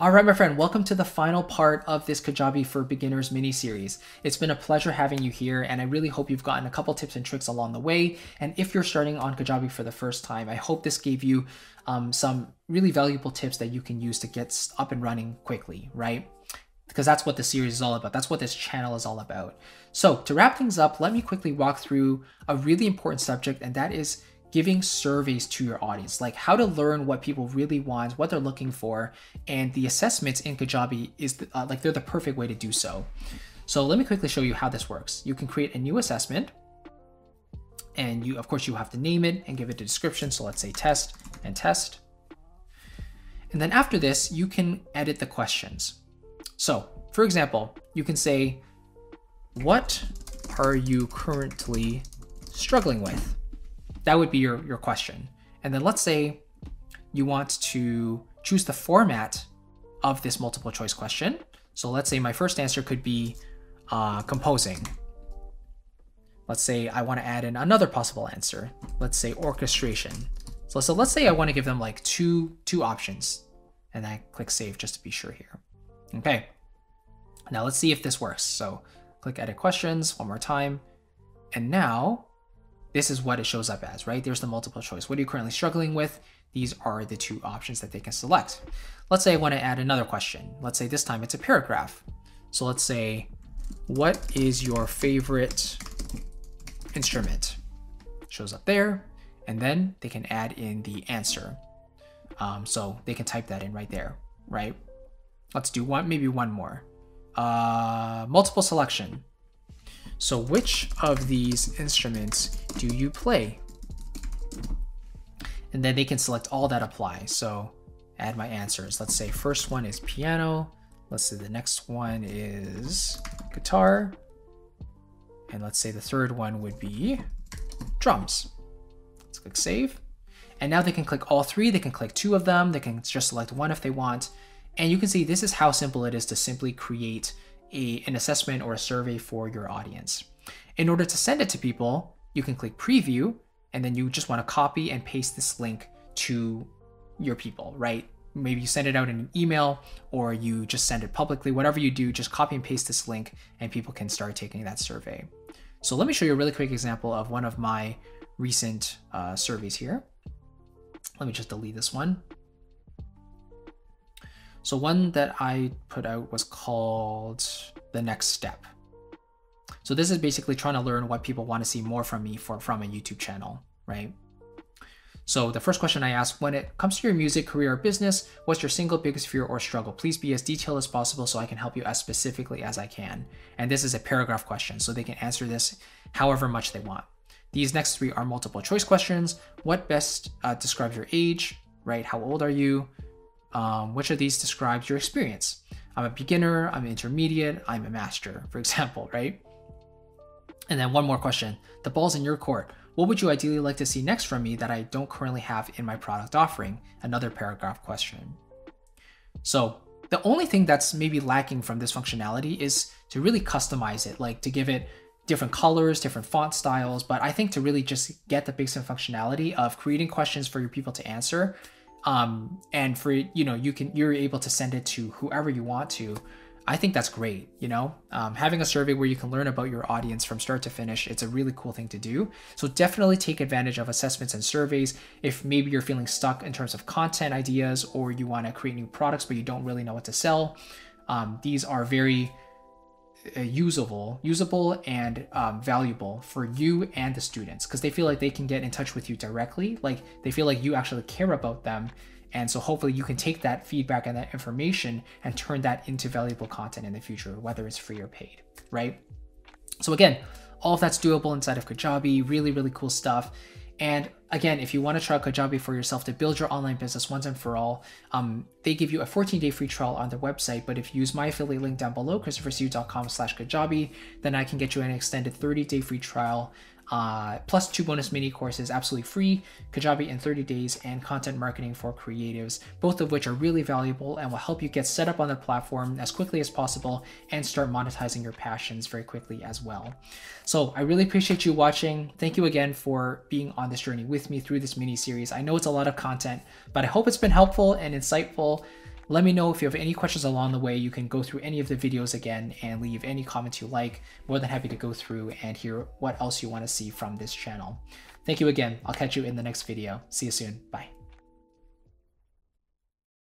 Alright my friend, welcome to the final part of this Kajabi for Beginners mini-series. It's been a pleasure having you here and I really hope you've gotten a couple tips and tricks along the way. And if you're starting on Kajabi for the first time, I hope this gave you some really valuable tips that you can use to get up and running quickly, right? Because that's what the series is all about. That's what this channel is all about. So to wrap things up, let me quickly walk through a really important subject, and that is giving surveys to your audience, like how to learn what people really want, what they're looking for, and the assessments in Kajabi is they're the perfect way to do so. So let me quickly show you how this works. You can create a new assessment, and you, of course, you have to name it and give it a description. So let's say test and test. And then after this, you can edit the questions. So for example, you can say, what are you currently struggling with? That would be your question. And then let's say you want to choose the format of this multiple choice question. So let's say my first answer could be composing. Let's say I want to add in another possible answer. Let's say orchestration. So let's say I want to give them like two options, and I click save just to be sure here. Okay. Now let's see if this works. So click edit questions one more time. And now this is what it shows up as, right? There's the multiple choice. What are you currently struggling with? These are the two options that they can select. Let's say I want to add another question. Let's say this time it's a paragraph. So let's say, what is your favorite instrument? Shows up there. And then they can add in the answer. So they can type that in right there, right? Let's do maybe one more. Multiple selection. So which of these instruments do you play? And then they can select all that apply. So add my answers. Let's say first one is piano. Let's say the next one is guitar. And let's say the third one would be drums. Let's click save. And now they can click all three. They can click two of them. They can just select one if they want. And you can see this is how simple it is to simply create an assessment or a survey for your audience. In order to send it to people, you can click preview, and then you just want to copy and paste this link to your people, right? Maybe you send it out in an email or you just send it publicly. Whatever you do, just copy and paste this link and people can start taking that survey. So let me show you a really quick example of one of my recent surveys here. Let me just delete this one. So one that I put out was called The Next Step. So this is basically trying to learn what people want to see more from me from a YouTube channel, right? So the first question I asked, when it comes to your music, career, or business, what's your single biggest fear or struggle? Please be as detailed as possible so I can help you as specifically as I can. And this is a paragraph question, so they can answer this however much they want. These next three are multiple choice questions. What best describes your age, right? How old are you? Which of these describes your experience? I'm a beginner, I'm intermediate, I'm a master, for example, right? And then one more question, the ball's in your court. What would you ideally like to see next from me that I don't currently have in my product offering? Another paragraph question. So the only thing that's maybe lacking from this functionality is to really customize it, like to give it different colors, different font styles. But I think to really just get the basic functionality of creating questions for your people to answer, and for, you know, you're able to send it to whoever you want to. I think that's great. You know, having a survey where you can learn about your audience from start to finish, it's a really cool thing to do. So definitely take advantage of assessments and surveys. If maybe you're feeling stuck in terms of content ideas, or you want to create new products, but you don't really know what to sell, these are very usable and valuable for you and the students, because they feel like they can get in touch with you directly. Like they feel like you actually care about them. And so hopefully you can take that feedback and that information and turn that into valuable content in the future, whether it's free or paid, right? So again, all of that's doable inside of Kajabi. Really, really cool stuff. And again, if you want to try Kajabi for yourself to build your online business once and for all, they give you a 14-day free trial on their website. But if you use my affiliate link down below, christophersiu.com/Kajabi, then I can get you an extended 30-day free trial, plus 2 bonus mini courses, absolutely free, Kajabi in 30 days and content marketing for creatives, both of which are really valuable and will help you get set up on the platform as quickly as possible and start monetizing your passions very quickly as well. So I really appreciate you watching. Thank you again for being on this journey with me through this mini series. I know it's a lot of content, but I hope it's been helpful and insightful. Let me know if you have any questions along the way. You can go through any of the videos again and leave any comments you like. More than happy to go through and hear what else you want to see from this channel. Thank you again. I'll catch you in the next video. See you soon. Bye.